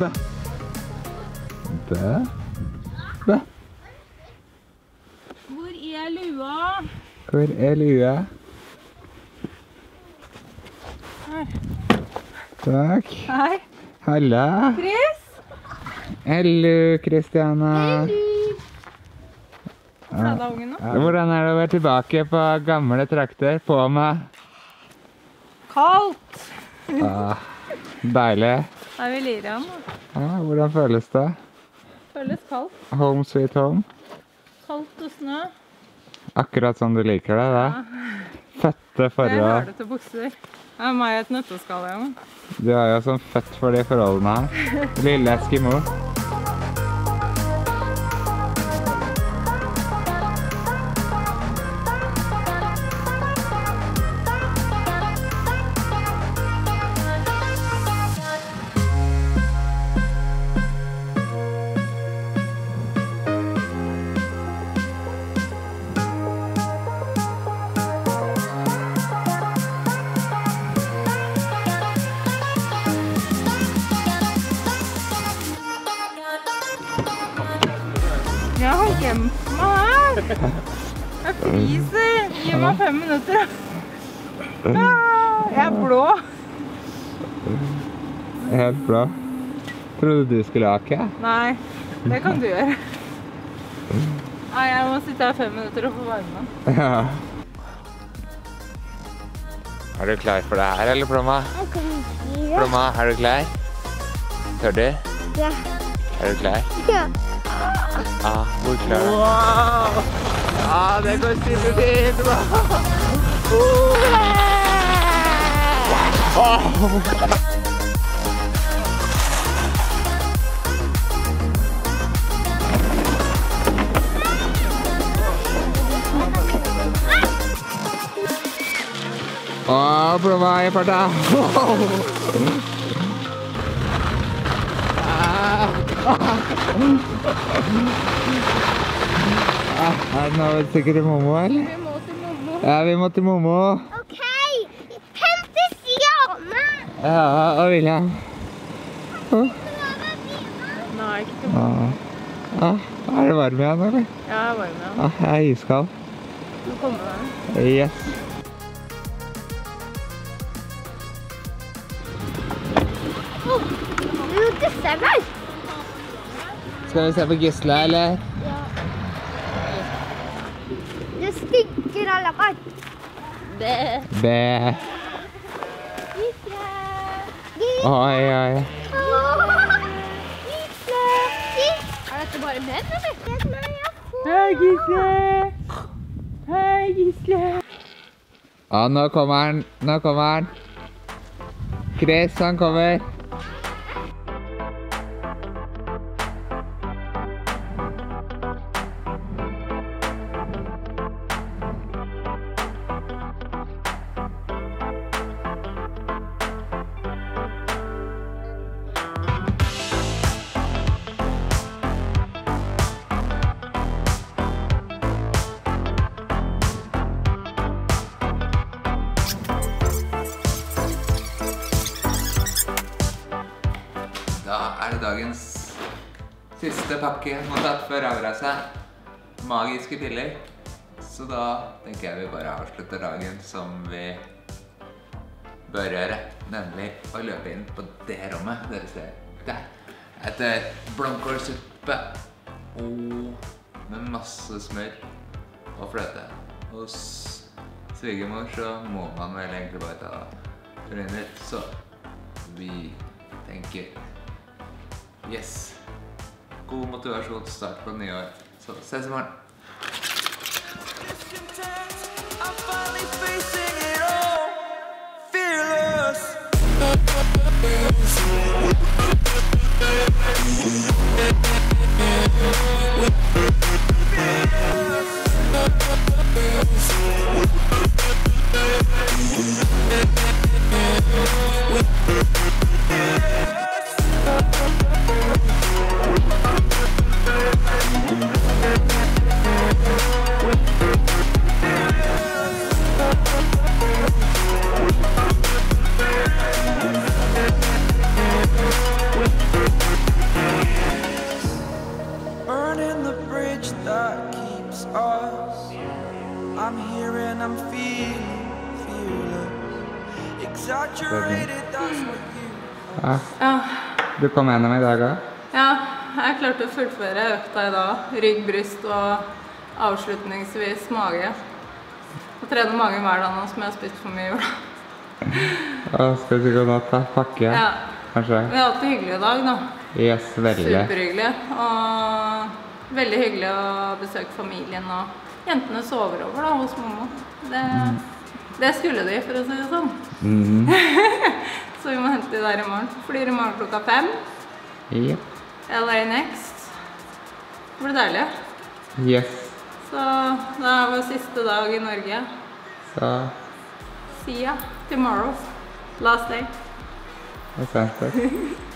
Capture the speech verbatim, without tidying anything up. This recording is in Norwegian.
Bæ. Bæ. Bæ. Hvor er lua? Hvor er lua? Her. Takk. Hei. Halla. Chris. Hello, Kristiana. Hello. Hvordan er det å være tilbake på gamle trakter? På meg. Kaldt. Ah, deilig. Da er vi lirer om. Ah, hvordan føles det? Føles kaldt. Home sweet home. Kaldt og snø. Akkurat som du liker det, da. Ja. Fette forhold. Jeg har det til bukser. Jeg har meg et nøtteskall hjemme. Du er jo sånn fett for de forholdene her. Lille Eskimo. Jeg har gjemt meg her! Jeg fryser! Gi meg fem minutter! Jeg er blå! Helt blå. Trodde du skulle hake? Nei, det kan du gjøre. Nei, jeg må sitte her fem minutter og få varme. Ja. Er du klar for det her, eller Plomma? Plomma, er du klar? Tør du? Ja. Er du klar? Ja. Ah, hvor klar er det? Wow! Ah, det går sikkert inn! Ah, Plomma i parta! Ah, nå er det sikkert til Momo, eller? Vi må til Momo. Ja, vi må til Momo. Ok, hent til Sianne. Ja, og William. Hå? Nei, ikke til Momo. Ah, er det varm igjen, eller? Ja, jeg er varm igjen. Ah, jeg er iskald. Nå kommer den. Yes. Åh, nå dusser meg. Skal vi se på Gisle, eller? Ja. Det stinker av lappet. Bæ. Bæ. Gisle. Gisle. Oi, oi. Gisle. Er dette bare menn, eller? Hei, Gisle. Hei, Gisle. Ja, nå kommer han. Nå kommer han. Chris, han kommer. Dagens siste pakke må tatt før avreise. Magiske piller. Så da tenker jeg vi bare avslutter dagen som vi bør gjøre. Nemlig å løpe inn på det rommet dere ser der. Etter blomkålsuppe og med masse smør og fløte. Hos svigermor så må man vel egentlig bare ta turen ut. Så vi tenker yes. God motivasjon til start på nye år. Så ses i morgen. We'll be right back. Ja. Ja. Du kom gjennom i dag også? Ja, jeg klarte å fullføre økta i dag. Rygg, bryst og avslutningsvis mage. Jeg trener mange hver dag nå som jeg har spist for mye jord. Å, skal du gå nå til pakke? Ja. Kanskje? Vi har hatt det hyggelig i dag da. Yes, veldig. Superhyggelig. Og veldig hyggelig å besøke familien og jentene sover over da hos mamma. Det, mm. det skulle de, for å si det sånn. Mm. Så vi må hente de der i morgen. Flyr i morgen klokka fem. Yep. L A next. Det blir deilig. Yes. Så det er vår siste dag i Norge. Så. See ya tomorrow. Last day. That's fantastic.